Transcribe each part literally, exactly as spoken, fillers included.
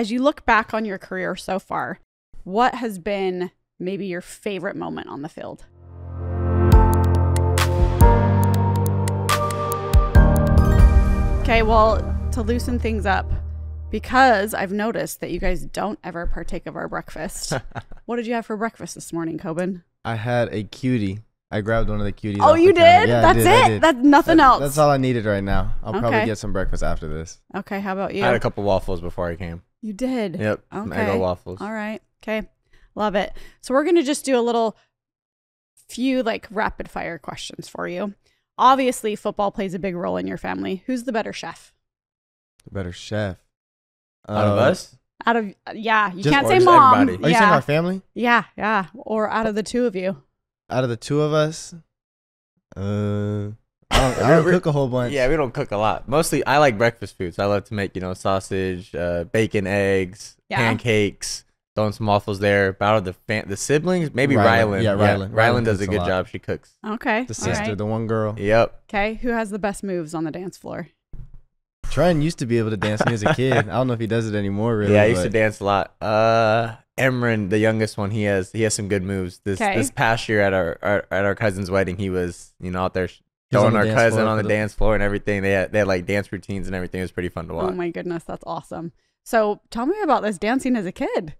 As you look back on your career so far, what has been maybe your favorite moment on the field? Okay, well, to loosen things up, because I've noticed that you guys don't ever partake of our breakfast. What did you have for breakfast this morning, Coben? I had a cutie. I grabbed one of the cuties. Oh, you did? Yeah, that's did, it. That's nothing that, else. That's all I needed right now. I'll okay. probably get some breakfast after this. Okay. How about you? I had a couple waffles before I came. You did? Yep. Okay. Eggo waffles. All right. Okay. Love it. So we're going to just do a little few like rapid fire questions for you. Obviously, football plays a big role in your family. Who's the better chef? The better chef. Out um, of us? Out of, yeah. You just, can't say mom. Everybody. Are you yeah. saying our family? Yeah. Yeah. Or out of the two of you. Out of the two of us, uh, I don't, I don't cook a whole bunch. Yeah, we don't cook a lot. Mostly, I like breakfast foods. I love to make, you know, sausage, uh, bacon, eggs, yeah. pancakes, throwing some waffles there. But out of the fan the siblings, maybe Rylan. Rylan. Yeah, Rylan. Yeah, Rylan does a good job. She cooks. Okay. The sister, right. the one girl. Yep. Okay, who has the best moves on the dance floor? Trenton used to be able to dance when he was a kid. I don't know if he does it anymore, really. Yeah, I used but. to dance a lot. Uh, Emran, the youngest one, he has he has some good moves. This okay. this past year at our, our at our cousin's wedding, he was you know out there throwing our cousin on the them. dance floor and everything. They had they had like dance routines and everything. It was pretty fun to watch. Oh my goodness, that's awesome. So tell me about this dancing as a kid.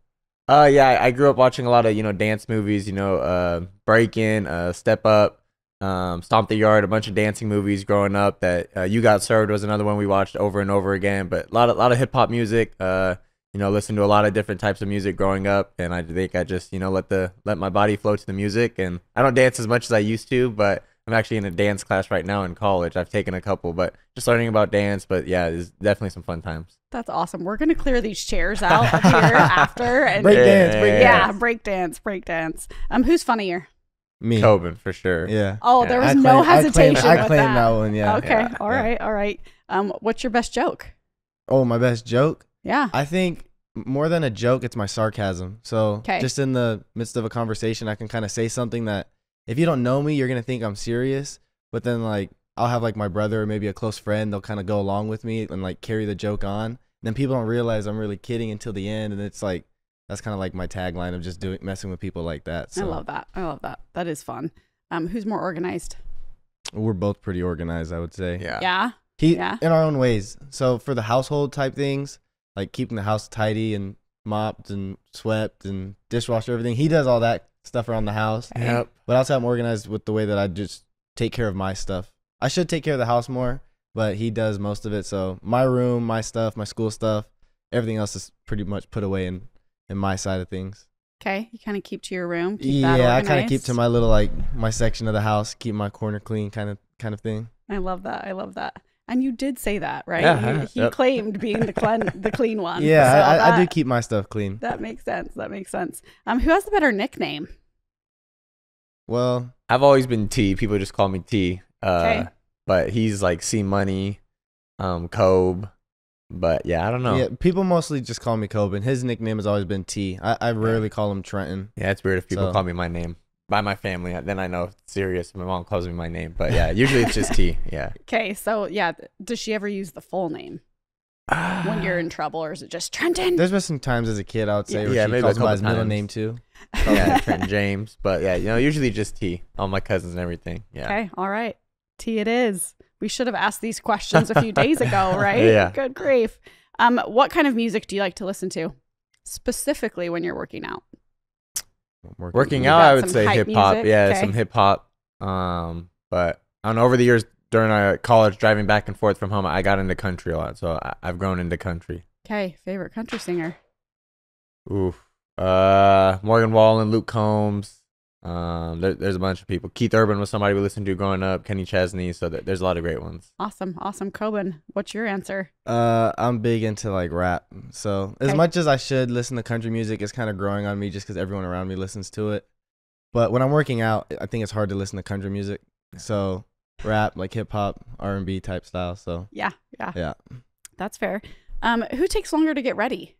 Uh yeah, I, I grew up watching a lot of you know dance movies. You know, uh, Breakin', uh, Step Up, um, Stomp the Yard, a bunch of dancing movies growing up. That uh, You Got Served was another one we watched over and over again. But a lot of lot of hip hop music. Uh, You know, listen to a lot of different types of music growing up, and I think I just, you know, let the let my body flow to the music. And I don't dance as much as I used to, but I'm actually in a dance class right now in college. I've taken a couple, but just learning about dance. But yeah, it's definitely some fun times. That's awesome. We're gonna clear these chairs out up here after and break dance, break yeah, dance. yeah, break dance, break dance. Um, who's funnier? Me, Coben, for sure. Yeah. Oh, yeah. there was I no claim, hesitation. I claim, I claim that. that one. Yeah. Okay. Yeah, all yeah. right. All right. Um, what's your best joke? Oh, my best joke. Yeah. I think more than a joke, it's my sarcasm. So okay. just in the midst of a conversation, I can kind of say something that if you don't know me, you're going to think I'm serious. But then like I'll have like my brother or maybe a close friend. They'll kind of go along with me and like carry the joke on. And then people don't realize I'm really kidding until the end. And it's like that's kind of like my tagline of just doing messing with people like that. So. I love that. I love that. That is fun. Um, who's more organized? We're both pretty organized, I would say. Yeah. Yeah. He, yeah. In our own ways. So for the household type things. Like keeping the house tidy and mopped and swept and dishwasher, everything. He does all that stuff around the house. Yep. But also I'm organized with the way that I just take care of my stuff. I should take care of the house more, but he does most of it. So my room, my stuff, my school stuff, everything else is pretty much put away in, in my side of things. Okay. You kind of keep to your room. Keep yeah, that I kind of keep to my little, like my section of the house, keep my corner clean kind of, kind of thing. I love that. I love that. And you did say that, right? Yeah, he he yep. claimed being the clean, the clean one. Yeah, so I, that, I do keep my stuff clean. That makes sense. That makes sense. Um, who has the better nickname? Well, I've always been T. People just call me T. Uh, but he's like C Money, um, Cobe. But yeah, I don't know. Yeah, people mostly just call me Cobe, and his nickname has always been T. I, I rarely yeah. call him Trenton. Yeah, it's weird if people so. call me my name. By my family, then I know if it's serious. My mom calls me my name, but yeah, usually it's just T. Yeah. Okay, so yeah, does she ever use the full name uh, when you're in trouble, or is it just Trenton? There's been some times as a kid, I would say, yeah, where yeah, she maybe calls by his middle name too. Yeah, Trenton James, but yeah, you know, usually just T. All my cousins and everything. Yeah. Okay, all right, T. It is. We should have asked these questions a few days ago, right? Yeah. Good grief. Um, what kind of music do you like to listen to, specifically when you're working out? Working, working out, I would say hip hop. Music. Yeah, okay. some hip hop. Um, but I don't know, over the years during our college, driving back and forth from home, I got into country a lot. So I, I've grown into country. Okay, favorite country singer? Oof. Uh, Morgan Wallen, Luke Combs. Um, there, there's a bunch of people. Keith Urban was somebody we listened to growing up. Kenny Chesney. So th there's a lot of great ones. Awesome, awesome. Coben, what's your answer? Uh, I'm big into like rap. So okay. as much as I should listen to country music, it's kind of growing on me just because everyone around me listens to it. But when I'm working out, I think it's hard to listen to country music. So rap, like hip hop, R and B type style. So yeah, yeah, yeah. That's fair. Um, who takes longer to get ready?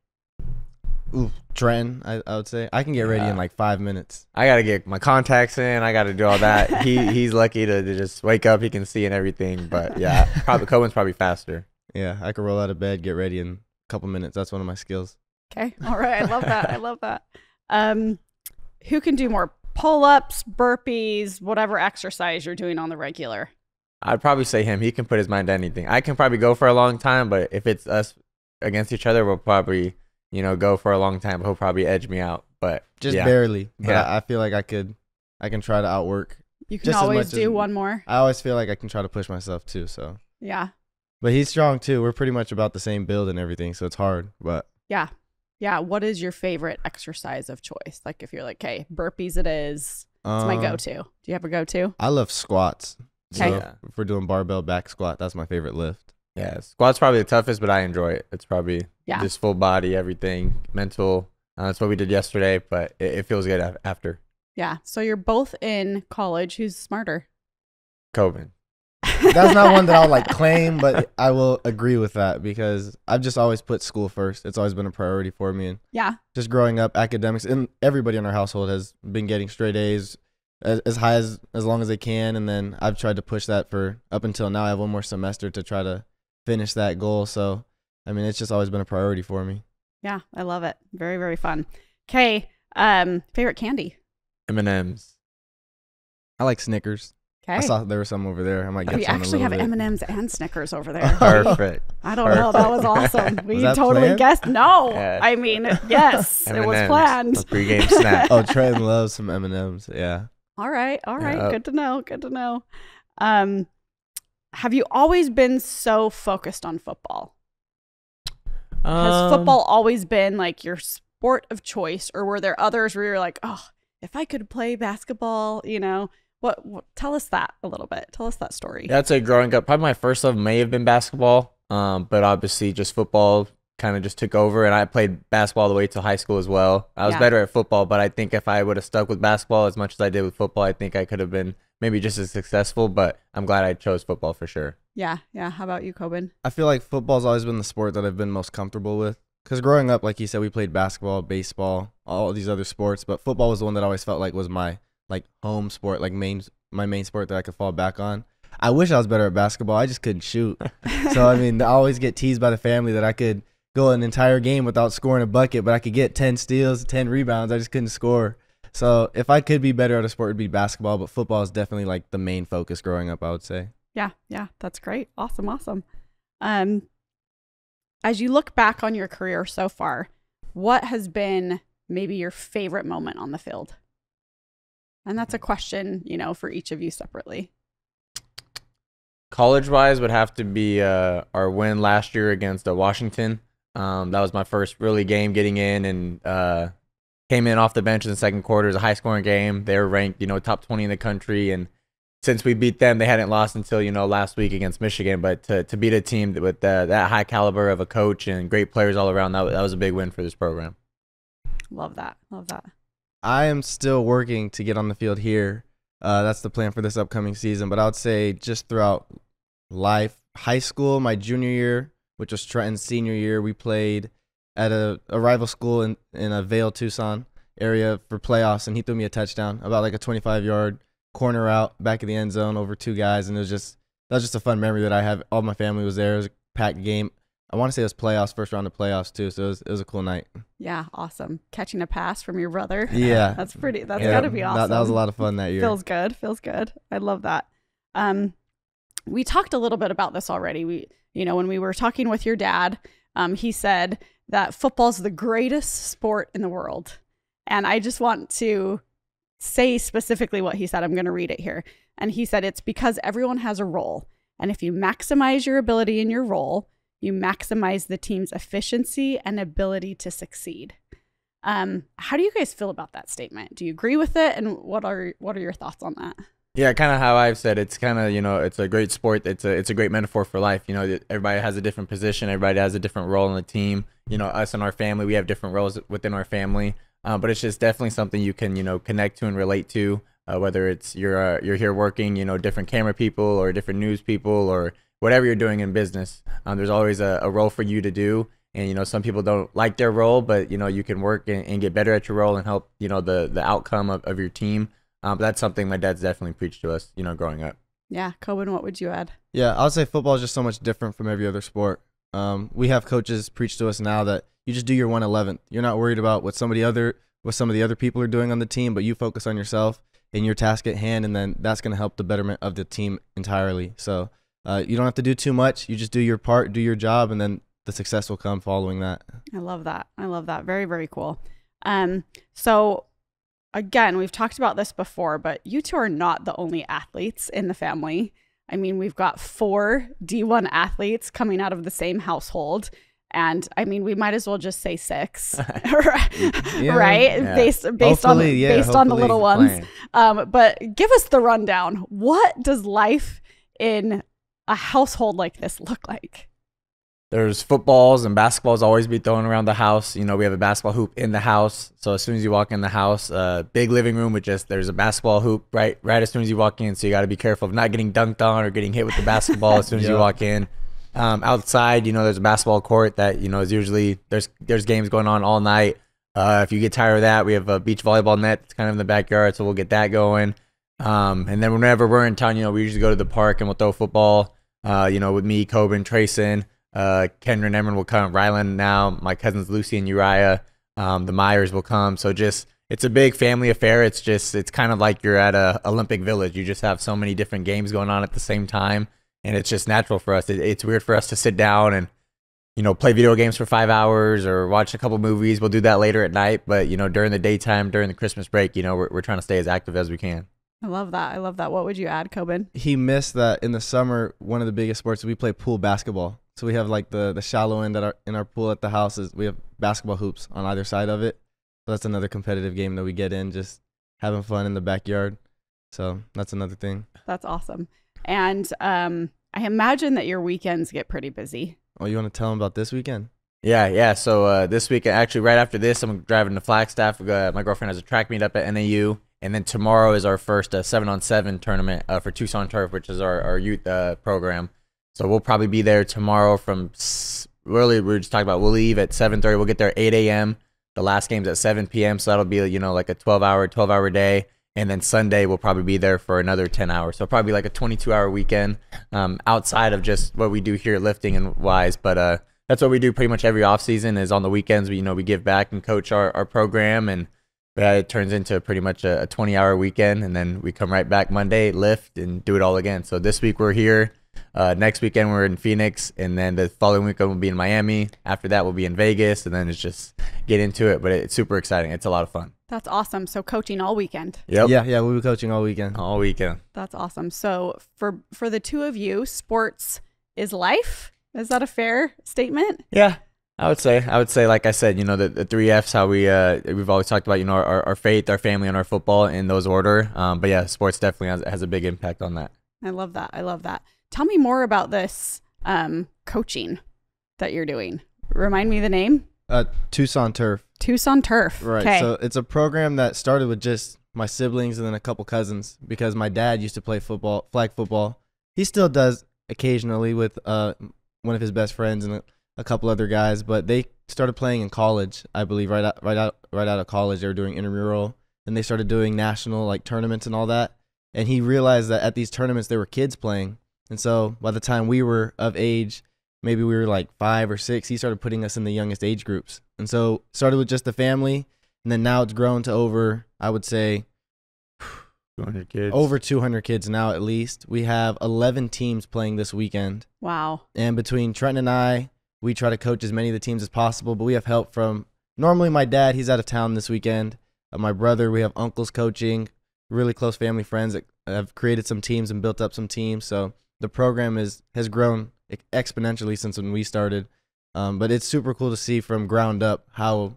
Ooh, Trenton, I, I would say. I can get ready yeah. in like five minutes. I got to get my contacts in. I got to do all that. he He's lucky to, to just wake up. He can see and everything. But yeah, probably Coben's probably faster. Yeah, I can roll out of bed, get ready in a couple minutes. That's one of my skills. Okay. All right. I love that. I love that. Um, who can do more pull-ups, burpees, whatever exercise you're doing on the regular? I'd probably say him. He can put his mind to anything. I can probably go for a long time, but if it's us against each other, we'll probably, you know, go for a long time. He'll probably edge me out, but just yeah. barely. But yeah. I feel like I could, I can try to outwork. You can always do one more. I always feel like I can try to push myself too. So yeah. But he's strong too. We're pretty much about the same build and everything, so it's hard. But yeah. Yeah, what is your favorite exercise of choice? Like if you're like, hey, burpees it is. It's um, my go-to. Do you have a go-to? I love squats. Okay. So yeah. if we're doing barbell back squat, that's my favorite lift. Yeah, squat's probably the toughest, but I enjoy it. It's probably yeah. just full body, everything, mental. Uh, that's what we did yesterday, but it, it feels good after. Yeah, so you're both in college. Who's smarter? Coben. That's not one that I'll like claim, but I will agree with that because I've just always put school first. It's always been a priority for me. And yeah. just growing up, academics, and everybody in our household has been getting straight A's as, as high as, as long as they can. And then I've tried to push that for up until now. I have one more semester to try to finish that goal. So, I mean, it's just always been a priority for me. Yeah, I love it. Very, very fun. Okay. Um, favorite candy? M and M's. I like Snickers. Okay. I saw there were some over there. I might get we some actually have M and M's and Snickers over there. Perfect. I don't Perfect. know. That was awesome. We was totally planned? guessed. No. Yes. I mean, yes, it was planned. A pregame snack. Oh, Trenton loves some M and M's. Yeah. All right. All right. Yeah. Good to know. Good to know. Um, have you always been so focused on football? Um, Has football always been like your sport of choice, or were there others where you're like, oh, if I could play basketball, you know? What, what tell us that a little bit. Tell us that story. Yeah, I'd say growing up, probably my first love may have been basketball, um, but obviously just football kind of just took over, and I played basketball all the way to high school as well. I was yeah. better at football, but I think if I would have stuck with basketball as much as I did with football, I think I could have been maybe just as successful, but I'm glad I chose football for sure. Yeah, yeah. How about you, Coben? I feel like football's always been the sport that I've been most comfortable with because growing up, like you said, we played basketball, baseball, all these other sports, but football was the one that I always felt like was my like home sport, like main, my main sport that I could fall back on. I wish I was better at basketball. I just couldn't shoot. So, I mean, I always get teased by the family that I could go an entire game without scoring a bucket, but I could get ten steals, ten rebounds. I just couldn't score. So if I could be better at a sport, it would be basketball, but football is definitely like the main focus growing up, I would say. Yeah. Yeah. That's great. Awesome. Awesome. Um, as you look back on your career so far, what has been maybe your favorite moment on the field? And that's a question, you know, for each of you separately. College-wise would have to be uh, our win last year against uh, Washington. Um, that was my first really game getting in, and uh, came in off the bench in the second quarter. It was a high-scoring game. They were ranked, you know, top twenty in the country. And since we beat them, they hadn't lost until, you know, last week against Michigan. But to, to beat a team with uh, that high caliber of a coach and great players all around, that, that was a big win for this program. Love that. Love that. I am still working to get on the field here. Uh, that's the plan for this upcoming season. But I would say just throughout life, high school, my junior year, which was Trenton's senior year, we played at a, a rival school in, in a Vail, Tucson area for playoffs, and he threw me a touchdown, about like a twenty-five yard corner out back of the end zone over two guys. And it was just, that was just a fun memory that I have. All my family was there. It was a packed game. I want to say it was playoffs, first round of playoffs too. So it was, it was a cool night. Yeah, awesome. Catching a pass from your brother. Yeah. That's pretty, that's yeah. got to be awesome. That, that was a lot of fun that year. Feels good, feels good. I love that. Um, we talked a little bit about this already. We, you know, when we were talking with your dad, um, he said that football's the greatest sport in the world. And I just want to say specifically what he said. I'm going to read it here. And he said, it's because everyone has a role. And if you maximize your ability in your role, you maximize the team's efficiency and ability to succeed. Um, how do you guys feel about that statement? Do you agree with it? And what are what are your thoughts on that? Yeah, kind of how I've said, it's kind of, you know, it's a great sport. It's a, it's a great metaphor for life. You know, everybody has a different position. Everybody has a different role in the team. You know, us and our family, we have different roles within our family. Uh, but it's just definitely something you can, you know, connect to and relate to, uh, whether it's you're, uh, you're here working, you know, different camera people or different news people or whatever you're doing in business, um, there's always a, a role for you to do. And, you know, some people don't like their role, but, you know, you can work and, and get better at your role and help, you know, the, the outcome of, of your team. Um, but that's something my dad's definitely preached to us, you know, growing up. Yeah. Coben, what would you add? Yeah, I would say football is just so much different from every other sport. Um, we have coaches preach to us now that You just do your one eleventh. You're not worried about what somebody other what some of the other people are doing on the team, but you focus on yourself and your task at hand, and then that's going to help the betterment of the team entirely. So uh, you don't have to do too much. You just do your part, do your job, and then the success will come following that. I love that. I love that. Very, very cool. Um, so again, we've talked about this before, but you two are not the only athletes in the family. I mean, we've got four D one athletes coming out of the same household. And I mean, we might as well just say six, yeah, right? Yeah. Based based hopefully, on yeah, based on the little ones. Um, but give us the rundown. What does life in a household like this look like? There's footballs and basketballs always be thrown around the house. You know, we have a basketball hoop in the house. So as soon as you walk in the house, uh, big living room with just, there's a basketball hoop right right as soon as you walk in. So you got to be careful of not getting dunked on or getting hit with the basketball as soon as yeah. you walk in. Um, outside, you know, there's a basketball court that, you know, is usually, there's there's games going on all night. Uh, if you get tired of that, we have a beach volleyball net that's kind of in the backyard, so we'll get that going. Um, and then whenever we're in town, you know, we usually go to the park and we'll throw football, uh, you know, with me, Coben, Trayson. Uh, Kendra and Emron will come, Ryland now, my cousins Lucy and Uriah, um, the Myers will come. So just, it's a big family affair. It's just, it's kind of like you're at a Olympic Village. You just have so many different games going on at the same time. And it's just natural for us. It, it's weird for us to sit down and, you know, play video games for five hours or watch a couple movies. We'll do that later at night. But, you know, during the daytime, during the Christmas break, you know, we're, we're trying to stay as active as we can. I love that. I love that. What would you add, Coben? He missed that in the summer. One of the biggest sports, we play pool basketball. So we have like the the shallow end that are in our pool at the house is we have basketball hoops on either side of it. So that's another competitive game that we get in, just having fun in the backyard. So that's another thing. That's awesome. And um, I imagine that your weekends get pretty busy. Oh, you want to tell them about this weekend? Yeah, yeah. So uh, this weekend, actually right after this, I'm driving to Flagstaff. Uh, my girlfriend has a track meet up at N A U. And then tomorrow is our first uh, seven on seven tournament uh, for Tucson Turf, which is our, our youth uh, program. So we'll probably be there tomorrow from really, we were just talking about, we'll leave at seven thirty. We'll get there eight A M The last game's at seven P M So that'll be, you know, like a twelve hour, twelve hour day. And then Sunday, we'll probably be there for another ten hours. So probably like a twenty-two hour weekend um, outside of just what we do here at Lifting and Wise. But uh, that's what we do pretty much every off season is on the weekends. We, you know, we give back and coach our, our program. And uh, it turns into pretty much a twenty hour weekend. And then we come right back Monday, lift, and do it all again. So this week we're here. Uh, next weekend we're in Phoenix, and then the following weekend we'll be in Miami. After that we'll be in Vegas, and then it's just get into it. But it's super exciting. It's a lot of fun. That's awesome. So coaching all weekend. Yep. Yeah, yeah, we'll be coaching all weekend. All weekend. That's awesome. So for for the two of you, sports is life. Is that a fair statement? Yeah, I would say. I would say, like I said, you know, the, the three F's. How we uh, we've always talked about, you know, our, our faith, our family, and our football in those order. Um, but yeah, sports definitely has, has a big impact on that. I love that. I love that. Tell me more about this um, coaching that you're doing. Remind me the name. Uh, Tucson Turf. Tucson Turf. Right. Kay. So it's a program that started with just my siblings and then a couple cousins because my dad used to play football, flag football. He still does occasionally with uh, one of his best friends and a, a couple other guys. But they started playing in college, I believe, right out, right out, right out of college. They were doing intramural, and they started doing national like tournaments and all that. And he realized that at these tournaments there were kids playing. And so by the time we were of age, maybe we were like five or six, he started putting us in the youngest age groups. And so started with just the family, and then now it's grown to over, I would say, two hundred kids. Over two hundred kids now at least. We have eleven teams playing this weekend. Wow. And between Trenton and I, we try to coach as many of the teams as possible, but we have help from normally my dad. He's out of town this weekend. Uh, my brother, we have uncles coaching, really close family friends that have created some teams and built up some teams. So the program is has grown exponentially since when we started, um, but it's super cool to see from ground up how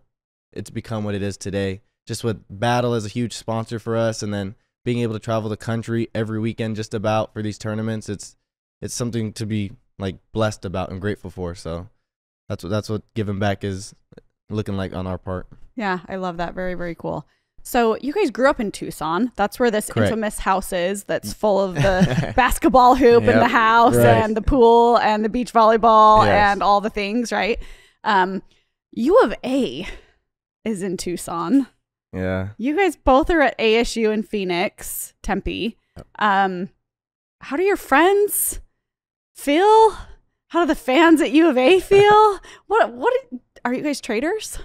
it's become what it is today. Just with Battle as a huge sponsor for us, and then being able to travel the country every weekend just about for these tournaments, it's it's something to be like blessed about and grateful for. So that's what that's what giving back is looking like on our part. Yeah, I love that. Very, very cool. So you guys grew up in Tucson. That's where this Correct. infamous house is that's full of the basketball hoop yep, and the house right. and the pool and the beach volleyball yes. and all the things, right? Um, U of A is in Tucson. Yeah. You guys both are at A S U in Phoenix, Tempe. Yep. Um, how do your friends feel? How do the fans at U of A feel? what, what, are you guys traders?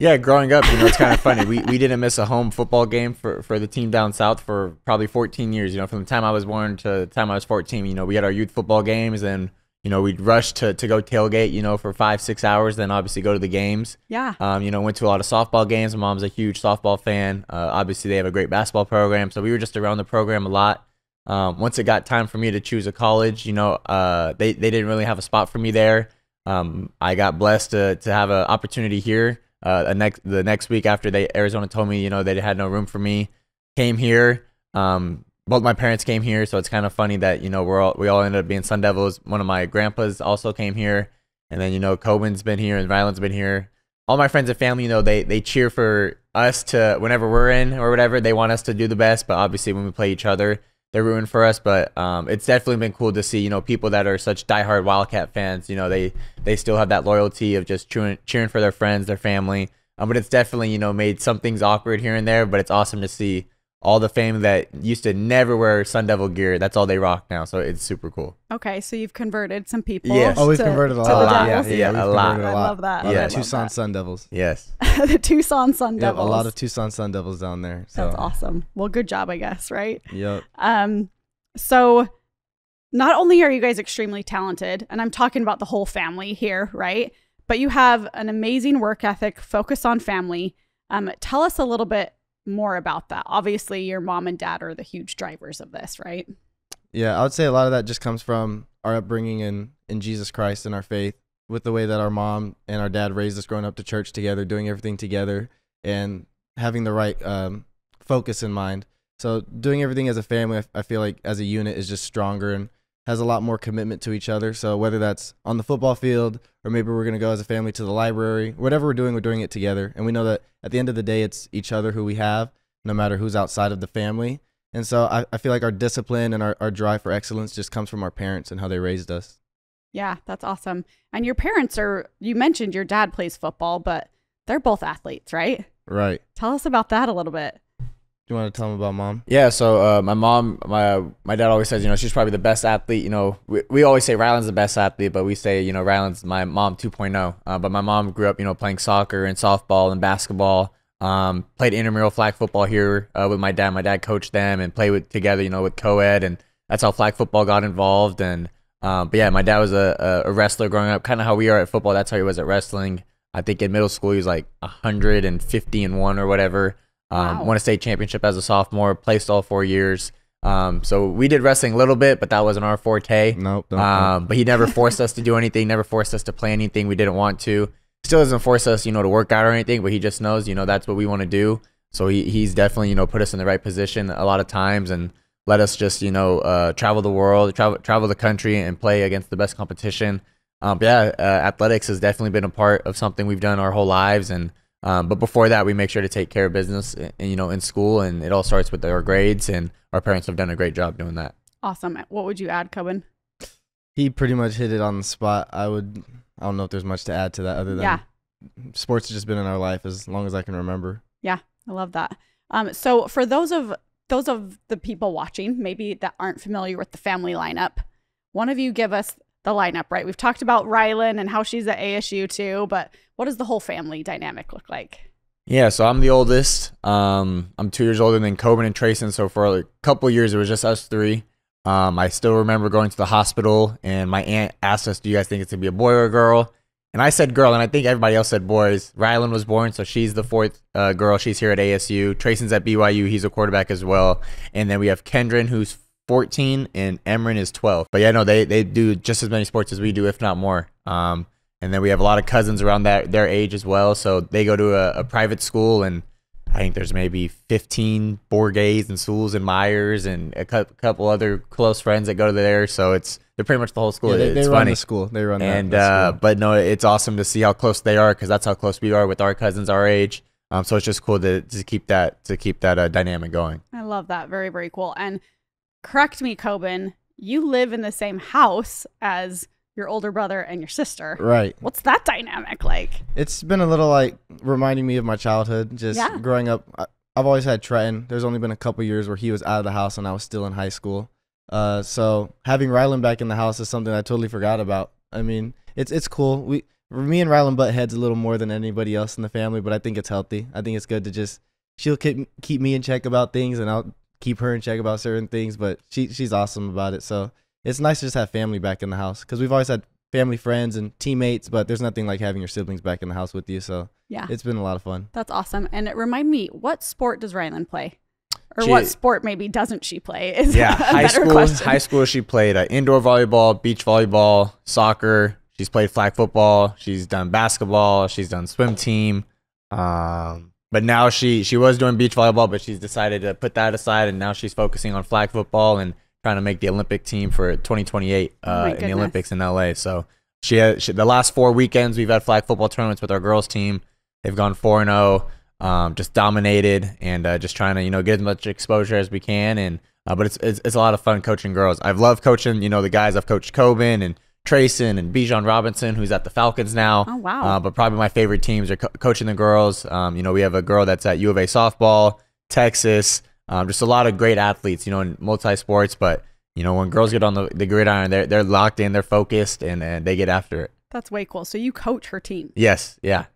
Yeah, growing up, you know, it's kind of funny. We we didn't miss a home football game for, for the team down south for probably fourteen years. You know, from the time I was born to the time I was fourteen, you know, we had our youth football games, and, you know, we'd rush to, to go tailgate, you know, for five, six hours, then obviously go to the games. Yeah. Um, you know, went to a lot of softball games. My mom's a huge softball fan. Uh, obviously, they have a great basketball program, so we were just around the program a lot. Um, once it got time for me to choose a college, you know, uh, they, they didn't really have a spot for me there. Um, I got blessed to, to have an opportunity here. Uh, next, the next week after they Arizona told me, you know, they had no room for me, came here. Um, both my parents came here, so it's kind of funny that, you know, we're all we all ended up being Sun Devils. One of my grandpas also came here, and then, you know, Coben's been here and Ryland's been here. All my friends and family, you know, they they cheer for us to whenever we're in or whatever. They want us to do the best, but obviously when we play each other, they're rooting for us. But um, it's definitely been cool to see, you know, people that are such diehard Wildcat fans. You know, they they still have that loyalty of just cheering, cheering for their friends, their family. Um, but it's definitely, you know, made some things awkward here and there. But it's awesome to see all the family that used to never wear Sun Devil gear. That's all they rock now. So it's super cool. Okay, so you've converted some people. Yes, always oh, converted a lot. A lot. Yeah, yeah, yeah a lot. I love that. Yeah, Tucson Sun Devils. Yes, the Tucson Sun Devils. Yep, a lot of Tucson Sun Devils down there. So. That's awesome. Well, good job, I guess, right? Yep. Um, so not only are you guys extremely talented, and I'm talking about the whole family here, right? But you have an amazing work ethic, focus on family. Um, tell us a little bit more about that. Obviously your mom and dad are the huge drivers of this, right? Yeah, I would say a lot of that just comes from our upbringing in in Jesus Christ and our faith, with the way that our mom and our dad raised us, growing up to church together, doing everything together, and having the right um focus in mind. So doing everything as a family, I feel like as a unit is just stronger and has a lot more commitment to each other. So whether that's on the football field, or maybe we're going to go as a family to the library, whatever we're doing, we're doing it together. And we know that at the end of the day, it's each other who we have, no matter who's outside of the family. And so I, I feel like our discipline and our, our drive for excellence just comes from our parents and how they raised us. Yeah, that's awesome. And your parents are, you mentioned your dad plays football, but they're both athletes, right? Right. Tell us about that a little bit. Do you want to tell them about mom? Yeah, so uh, my mom, my my dad always says, you know, she's probably the best athlete. You know, we, we always say Ryland's the best athlete, but we say, you know, Ryland's my mom two point oh. Uh, but my mom grew up, you know, playing soccer and softball and basketball. Um, played intramural flag football here uh, with my dad. My dad coached them and played with, together, you know, with co-ed. And that's how flag football got involved. And um, but yeah, my dad was a, a wrestler growing up, kind of how we are at football. That's how he was at wrestling. I think in middle school, he was like one hundred fifty and one or whatever. Um, wow. Won a state championship as a sophomore, placed all four years. Um, so we did wrestling a little bit, but that wasn't our forte. Nope. Don't, um, don't. But he never forced us to do anything, never forced us to play anything we didn't want to. Still doesn't force us, you know, to work out or anything, but he just knows, you know, that's what we want to do. So he, he's definitely, you know, put us in the right position a lot of times and let us just, you know, uh, travel the world, travel, travel the country and play against the best competition. Um, but yeah, uh, athletics has definitely been a part of something we've done our whole lives. And Um, but before that, we make sure to take care of business, you know, in school, and it all starts with our grades, and our parents have done a great job doing that. Awesome. What would you add, Coben? He pretty much hit it on the spot. I would, I don't know if there's much to add to that other than yeah. sports has just been in our life as long as I can remember. Yeah, I love that. Um, so for those of those of the people watching, maybe that aren't familiar with the family lineup, one of you give us the lineup, right? We've talked about Rylan and how she's at A S U too, but what does the whole family dynamic look like? Yeah, so I'm the oldest. Um, I'm two years older than Coben and Trayson, so for like a couple of years, it was just us three. Um, I still remember going to the hospital, and my aunt asked us, do you guys think it's going to be a boy or a girl? And I said girl, and I think everybody else said boys. Rylan was born, so she's the fourth uh, girl. She's here at A S U. Trayson's at B Y U. He's a quarterback as well. And then we have Kendron, who's fourteen, and Emran is twelve. But yeah, no, they they do just as many sports as we do, if not more. Um, and then we have a lot of cousins around that their age as well. So they go to a, a private school, and I think there's maybe fifteen Bourguets and Sewells and Myers and a cu couple other close friends that go to there. So it's they're pretty much the whole school. Yeah, they, it's they run funny. The school. They run and that, that uh, school. But no, it's awesome to see how close they are, because that's how close we are with our cousins our age. Um, so it's just cool to to keep that to keep that uh, dynamic going. I love that. Very very cool. And correct me, Coben, you live in the same house as your older brother and your sister. Right. What's that dynamic like? It's been a little like reminding me of my childhood, just yeah. growing up. I've always had Trenton. There's only been a couple years where he was out of the house and I was still in high school. Uh, so having Rylan back in the house is something I totally forgot about. I mean, it's it's cool. We me and Rylan butt heads a little more than anybody else in the family, but I think it's healthy. I think it's good to just, she'll keep keep me in check about things, and I'll keep her in check about certain things, but she she's awesome about it. So it's nice to just have family back in the house, because we've always had family, friends, and teammates, but there's nothing like having your siblings back in the house with you. So yeah, it's been a lot of fun. That's awesome. And remind me, what sport does Rylan play? Or she, what sport maybe doesn't she play? Is yeah, a high school. Question. High school, she played uh, indoor volleyball, beach volleyball, soccer. She's played flag football. She's done basketball. She's done swim team. Um, but now she she was doing beach volleyball, but she's decided to put that aside, and now she's focusing on flag football and trying to make the Olympic team for twenty twenty-eight uh, oh in the Olympics in L A. So she, had, she the last four weekends we've had flag football tournaments with our girls team. They've gone four and zero. Um, just dominated, and uh, just trying to, you know, get as much exposure as we can. And uh, but it's, it's it's a lot of fun coaching girls. I've loved coaching, you know, the guys. I've coached Coben and Trayson and Bijan Robinson, who's at the Falcons now. Oh wow! Uh, but probably my favorite teams are co coaching the girls. Um, you know, we have a girl that's at U of A softball, Texas. Um, just a lot of great athletes, you know, in multi sports. But you know, when girls get on the, the gridiron, they're they're locked in, they're focused, and, and they get after it. That's way cool. So you coach her team? Yes. Yeah.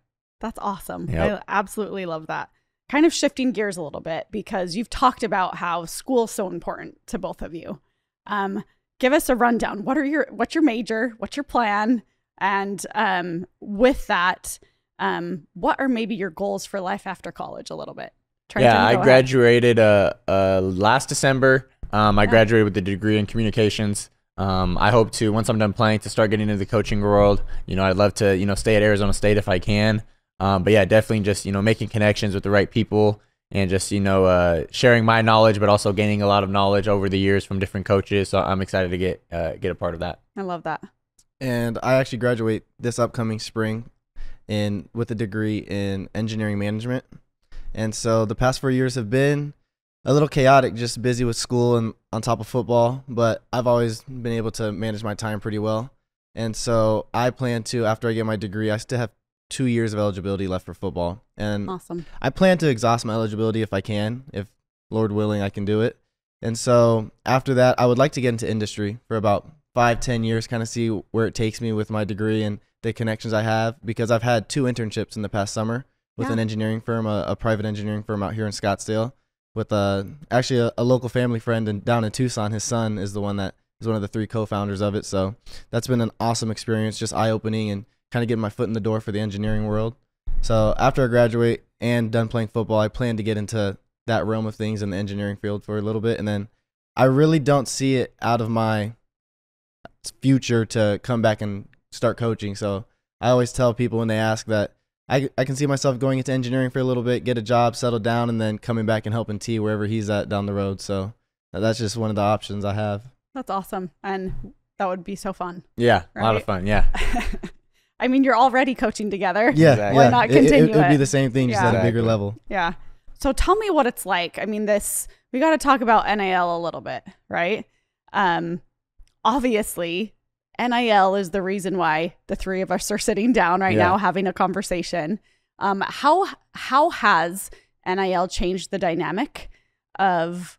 That's awesome. Yep. I absolutely love that. Kind of shifting gears a little bit, because you've talked about how school's so important to both of you. Um, give us a rundown. What are your, what's your major? What's your plan? And um, with that, um, what are maybe your goals for life after college a little bit? Trenton, yeah, I graduated uh, uh, last December. Um, I yeah. graduated with a degree in communications. Um, I hope to, once I'm done playing, to start getting into the coaching world. You know, I'd love to, you know, stay at Arizona State if I can. Um, but yeah, definitely just, you know, making connections with the right people, and just, you know, uh, sharing my knowledge, but also gaining a lot of knowledge over the years from different coaches. So I'm excited to get, uh, get a part of that. I love that. And I actually graduate this upcoming spring in, with a degree in engineering management. And so the past four years have been a little chaotic, just busy with school and on top of football, but I've always been able to manage my time pretty well. And so I plan to, after I get my degree, I still have two years of eligibility left for football, and awesome. I plan to exhaust my eligibility if I can, if Lord willing I can do it. And so after that, I would like to get into industry for about five, ten years, kind of see where it takes me with my degree and the connections I have, because I've had two internships in the past summer with yeah. an engineering firm, a, a private engineering firm out here in Scottsdale, with a, actually a, a local family friend and down in Tucson. His son is the one that is one of the three co-founders of it. So that's been an awesome experience, just eye-opening, and kind of getting my foot in the door for the engineering world. So after I graduate and done playing football, I plan to get into that realm of things in the engineering field for a little bit. And then I really don't see it out of my future to come back and start coaching. So I always tell people when they ask that I, I can see myself going into engineering for a little bit, get a job, settle down, and then coming back and helping T wherever he's at down the road. So that's just one of the options I have. That's awesome. And that would be so fun. Yeah, right? A lot of fun. Yeah. I mean, you're already coaching together. Yeah, exactly. Why yeah. not continue it? It would it. be the same thing, just yeah. at a bigger level. Yeah. So tell me what it's like. I mean, this, we got to talk about N I L a little bit, right? Um, obviously, N I L is the reason why the three of us are sitting down right yeah. now having a conversation. Um, how, how has N I L changed the dynamic of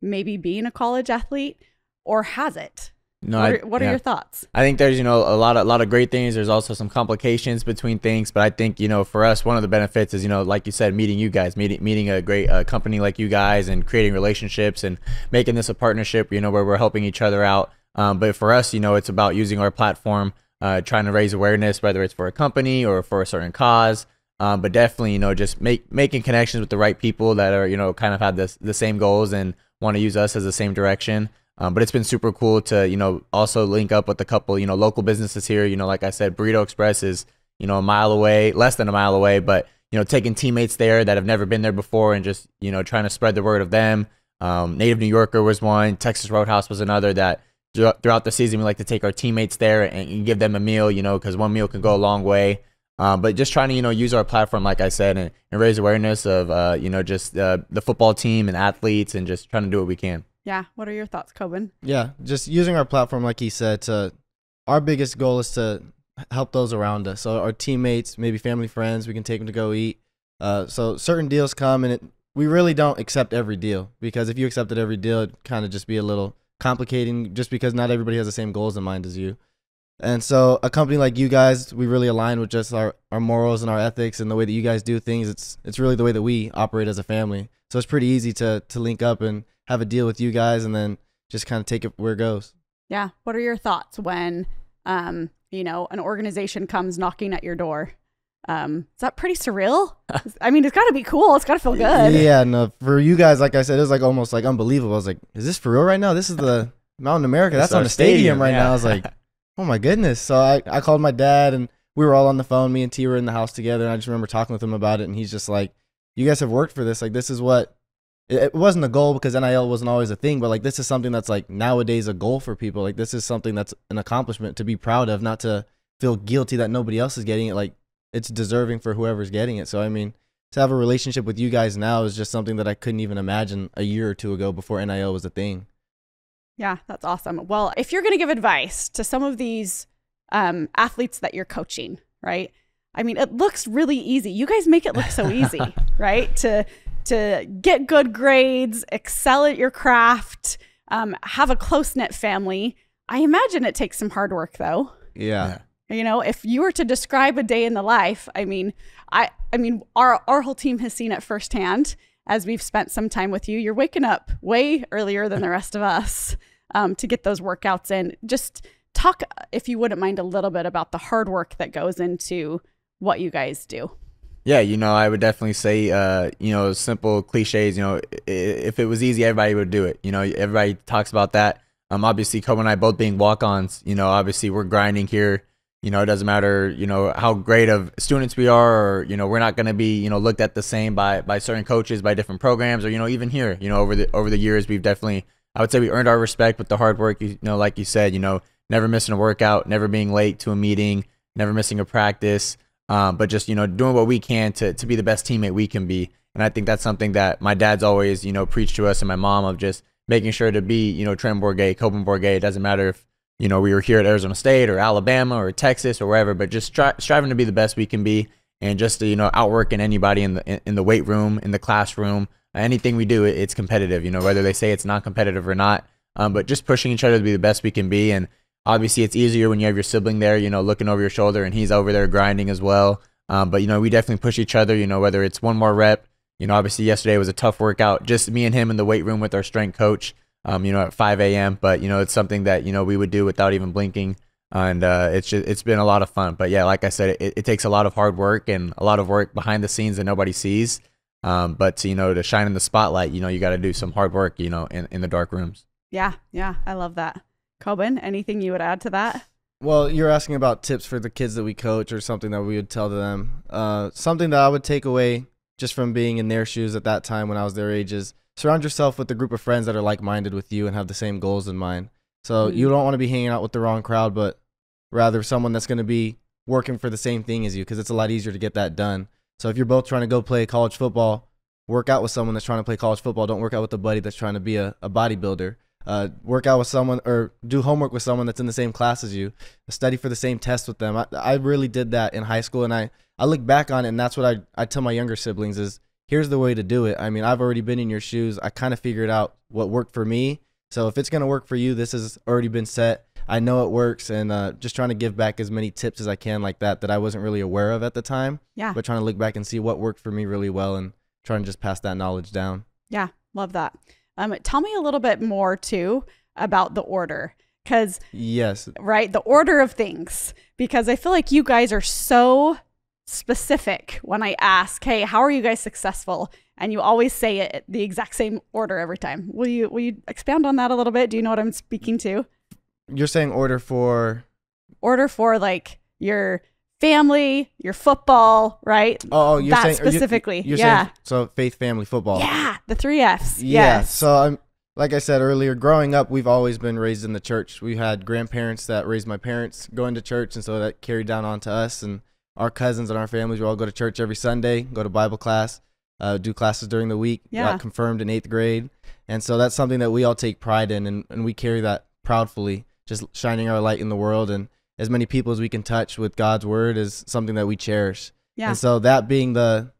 maybe being a college athlete, or has it? No, what are, what I, yeah. are your thoughts? I think there's, you know, a lot of, a lot of great things. There's also some complications between things, but I think, you know, for us, one of the benefits is, you know, like you said, meeting you guys, meeting, meeting a great uh, company like you guys, and creating relationships and making this a partnership, you know, where we're helping each other out. Um, but for us, you know, it's about using our platform, uh, trying to raise awareness, whether it's for a company or for a certain cause. Um, but definitely, you know, just make, making connections with the right people that are, you know, kind of have this, the same goals and want to use us as the same direction. Um, but it's been super cool to, you know, also link up with a couple, you know, local businesses here. You know, like I said, Burrito Express is, you know, a mile away, less than a mile away, but, you know, taking teammates there that have never been there before and just, you know, trying to spread the word of them. Um, Native New Yorker was one. Texas Roadhouse was another that throughout the season, we like to take our teammates there and give them a meal, you know, because one meal can go a long way. Um, but just trying to, you know, use our platform, like I said, and, and raise awareness of, uh, you know, just uh, the football team and athletes, and just trying to do what we can. Yeah. What are your thoughts, Coben? Yeah. Just using our platform, like he said, to, our biggest goal is to help those around us. So our teammates, maybe family, friends, we can take them to go eat. Uh, so certain deals come, and it, we really don't accept every deal, because if you accepted every deal, it'd kind of just be a little complicating, just because not everybody has the same goals in mind as you. And so a company like you guys, we really align with just our, our morals and our ethics and the way that you guys do things. It's it's really the way that we operate as a family. So it's pretty easy to to link up and have a deal with you guys and then just kind of take it where it goes. Yeah. What are your thoughts when, um, you know, an organization comes knocking at your door? Um, is that pretty surreal? I mean, it's got to be cool. It's got to feel good. Yeah. No, for you guys, like I said, it was like almost like unbelievable. I was like, is this for real right now? This is the Mountain America. That's on the stadium right now. I was like, oh my goodness. So I, I called my dad and we were all on the phone. Me and T were in the house together. And I just remember talking with him about it. And he's just like, you guys have worked for this. Like, this is what, it wasn't a goal because N I L wasn't always a thing, but like, this is something that's like nowadays a goal for people. Like, this is something that's an accomplishment to be proud of, not to feel guilty that nobody else is getting it. Like, it's deserving for whoever's getting it. So, I mean, to have a relationship with you guys now is just something that I couldn't even imagine a year or two ago before N I L was a thing. Yeah, that's awesome. Well, if you're going to give advice to some of these um, athletes that you're coaching, right? I mean, it looks really easy. You guys make it look so easy, right? To to get good grades, excel at your craft, um, have a close-knit family. I imagine it takes some hard work, though. Yeah. You know, if you were to describe a day in the life, I mean, I, I mean, our our whole team has seen it firsthand. As we've spent some time with you, you're waking up way earlier than the rest of us um, to get those workouts in. Just talk, if you wouldn't mind, a little bit about the hard work that goes into what you guys do. Yeah, you know, I would definitely say, uh, you know, simple cliches, you know, if it was easy, everybody would do it. You know, everybody talks about that. Um, obviously, Coben and I both being walk-ons, you know, obviously we're grinding here. You know, it doesn't matter, you know, how great of students we are, or, you know, we're not going to be, you know, looked at the same by, by certain coaches, by different programs, or, you know, even here, you know, over the, over the years, we've definitely, I would say we earned our respect with the hard work, you know, like you said, you know, never missing a workout, never being late to a meeting, never missing a practice, um, but just, you know, doing what we can to, to be the best teammate we can be. And I think that's something that my dad's always, you know, preached to us and my mom, of just making sure to be, you know, Trenton Bourguet, Coben Bourguet. It doesn't matter if, you know, we were here at Arizona State or Alabama or Texas or wherever, but just try, striving to be the best we can be, and just to, you know, outworking anybody in the in the weight room, in the classroom, anything we do, it's competitive. You know, whether they say it's not competitive or not, um, but just pushing each other to be the best we can be. And obviously, it's easier when you have your sibling there, you know, looking over your shoulder, and he's over there grinding as well. Um, but you know, we definitely push each other. You know, whether it's one more rep. You know, obviously yesterday was a tough workout, just me and him in the weight room with our strength coach. Um, you know, at five A M But, you know, it's something that, you know, we would do without even blinking. And uh, it's just, it's been a lot of fun. But yeah, like I said, it, it takes a lot of hard work and a lot of work behind the scenes that nobody sees. Um, but, to, you know, to shine in the spotlight, you know, you got to do some hard work, you know, in, in the dark rooms. Yeah. Yeah. I love that. Coben, anything you would add to that? Well, you're asking about tips for the kids that we coach, or something that we would tell them. Uh, something that I would take away just from being in their shoes at that time when I was their age is, surround yourself with a group of friends that are like-minded with you and have the same goals in mind. So mm-hmm. you don't want to be hanging out with the wrong crowd, but rather someone that's going to be working for the same thing as you, because it's a lot easier to get that done. So if you're both trying to go play college football, work out with someone that's trying to play college football. Don't work out with a buddy that's trying to be a, a bodybuilder. Uh, work out with someone, or do homework with someone that's in the same class as you. Study for the same test with them. I, I really did that in high school, and I, I look back on it, and that's what I, I tell my younger siblings is, here's the way to do it. I mean, I've already been in your shoes. I kind of figured out what worked for me. So if it's going to work for you, this has already been set. I know it works. And uh, just trying to give back as many tips as I can like that, that I wasn't really aware of at the time. Yeah. But trying to look back and see what worked for me really well, and trying to just pass that knowledge down. Yeah. Love that. Um, tell me a little bit more too about the order. Cause yes. Right. The order of things, because I feel like you guys are so specific when I ask, hey, how are you guys successful? And you always say it the exact same order every time. Will you will you expound on that a little bit? Do you know what I'm speaking to? You're saying order for? Order for like your family, your football, right? Oh, you're that saying specifically. You're, you're yeah. Saying, so faith, family, football. Yeah, the three F's. Yeah. Yes. So I'm, like I said earlier, growing up, we've always been raised in the church. We had grandparents that raised my parents going to church, and so that carried down onto us. And our cousins and our families, we all go to church every Sunday, go to Bible class, uh, do classes during the week, yeah. got confirmed in eighth grade. And so that's something that we all take pride in, and, and we carry that proudly, just shining our light in the world. And as many people as we can touch with God's word is something that we cherish. Yeah. And so that being the,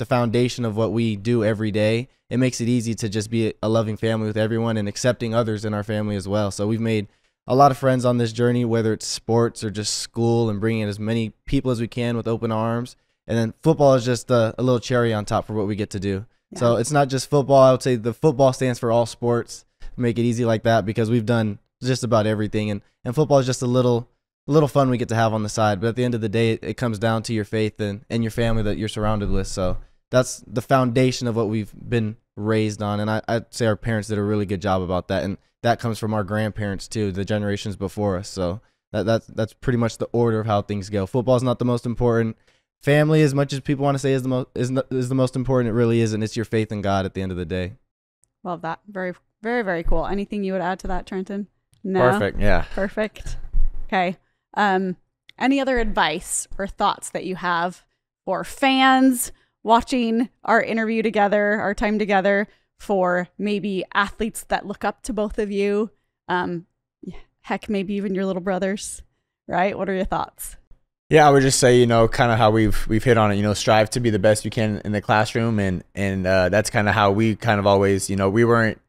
the foundation of what we do every day, it makes it easy to just be a loving family with everyone and accepting others in our family as well. So we've made a lot of friends on this journey, whether it's sports or just school, and bringing in as many people as we can with open arms. And then football is just a, a little cherry on top for what we get to do. Yeah. So it's not just football. I would say the football stands for all sports. Make it easy like that, because we've done just about everything. And, and football is just a little a little fun we get to have on the side. But at the end of the day, it, it comes down to your faith and, and your family that you're surrounded with. So that's the foundation of what we've been raised on. And I, I'd say our parents did a really good job about that. And that comes from our grandparents too, the generations before us. So that, that's, that's pretty much the order of how things go. Football is not the most important. Family, as much as people want to say is the most is, no, is the most important, it really isn't. It's your faith in God at the end of the day. Love that. Very, very, very cool. Anything you would add to that, Trenton? No. Perfect. Yeah. Perfect. Okay. Um, any other advice or thoughts that you have for fans watching our interview together, our time together, for maybe athletes that look up to both of you? Um, heck, maybe even your little brothers, right? What are your thoughts? Yeah, I would just say, you know, kind of how we've we've hit on it, you know, strive to be the best you can in the classroom. And and uh, that's kind of how we kind of always, you know, we weren't,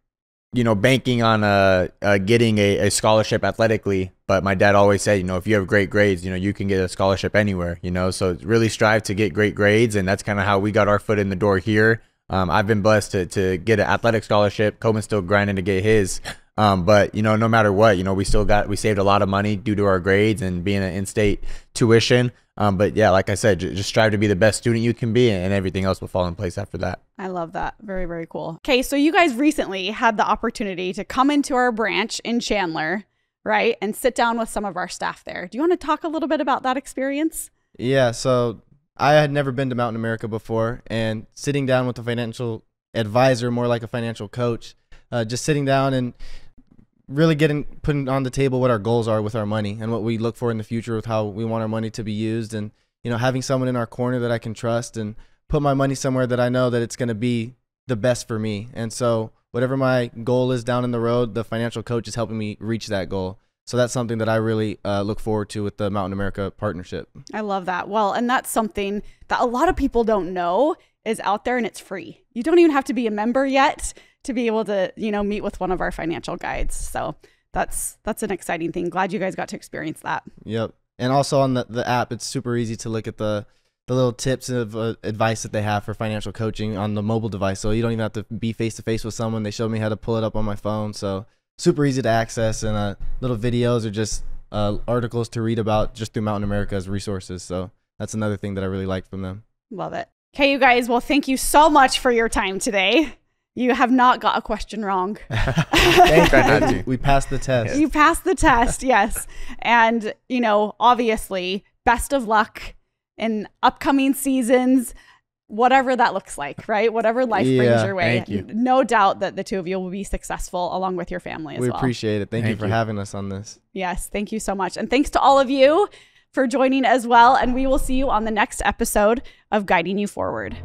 you know, banking on uh, uh, getting a, a scholarship athletically. But my dad always said, you know, if you have great grades, you know, you can get a scholarship anywhere, you know. So really strive to get great grades. And that's kind of how we got our foot in the door here. Um, I've been blessed to, to get an athletic scholarship. Coben's still grinding to get his. Um, but, you know, no matter what, you know, we still got, we saved a lot of money due to our grades and being an in-state tuition. Um, but yeah, like I said, j just strive to be the best student you can be, and everything else will fall in place after that. I love that. Very, very cool. Okay. So you guys recently had the opportunity to come into our branch in Chandler, right? And sit down with some of our staff there. Do you want to talk a little bit about that experience? Yeah. So I had never been to Mountain America before, and sitting down with a financial advisor, more like a financial coach, uh, just sitting down and really getting putting on the table what our goals are with our money and what we look for in the future with how we want our money to be used, and you know, having someone in our corner that I can trust and put my money somewhere that I know that it's going to be the best for me. And so whatever my goal is down in the road, the financial coach is helping me reach that goal. So that's something that I really uh, look forward to with the Mountain America partnership. I love that. Well, and that's something that a lot of people don't know is out there, and it's free. You don't even have to be a member yet to be able to, you know, meet with one of our financial guides. So that's that's an exciting thing. Glad you guys got to experience that. Yep. And also on the, the app, it's super easy to look at the, the little tips of uh, advice that they have for financial coaching on the mobile device. So you don't even have to be face-to-face with someone. They showed me how to pull it up on my phone. So super easy to access, and uh, little videos or just uh, articles to read about just through Mountain America as resources. So that's another thing that I really liked from them. Love it. Okay, you guys. Well, thank you so much for your time today. You have not got a question wrong. Thank we passed the test. You passed the test, yes. And, you know, obviously, best of luck in upcoming seasons, whatever that looks like, right? Whatever life yeah, brings your way. Thank you. No doubt that the two of you will be successful along with your family as we well. We appreciate it. Thank, thank you for you. having us on this. Yes, thank you so much. And thanks to all of you for joining as well. And we will see you on the next episode of Guiding You Forward.